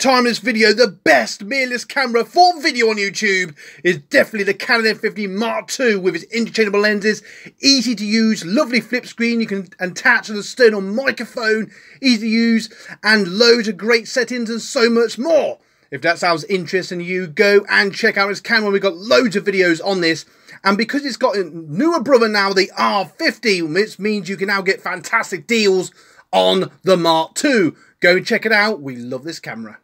time in this video, the best mirrorless camera for video on YouTube is definitely the Canon M50 Mark II with its interchangeable lenses, easy to use, lovely flip screen you can attach to the external microphone, easy to use, and loads of great settings and so much more. If that sounds interesting to you, go and check out this camera. We've got loads of videos on this. And because it's got a newer brother now, the R50, which means you can now get fantastic deals on the Mark II. Go check it out. We love this camera.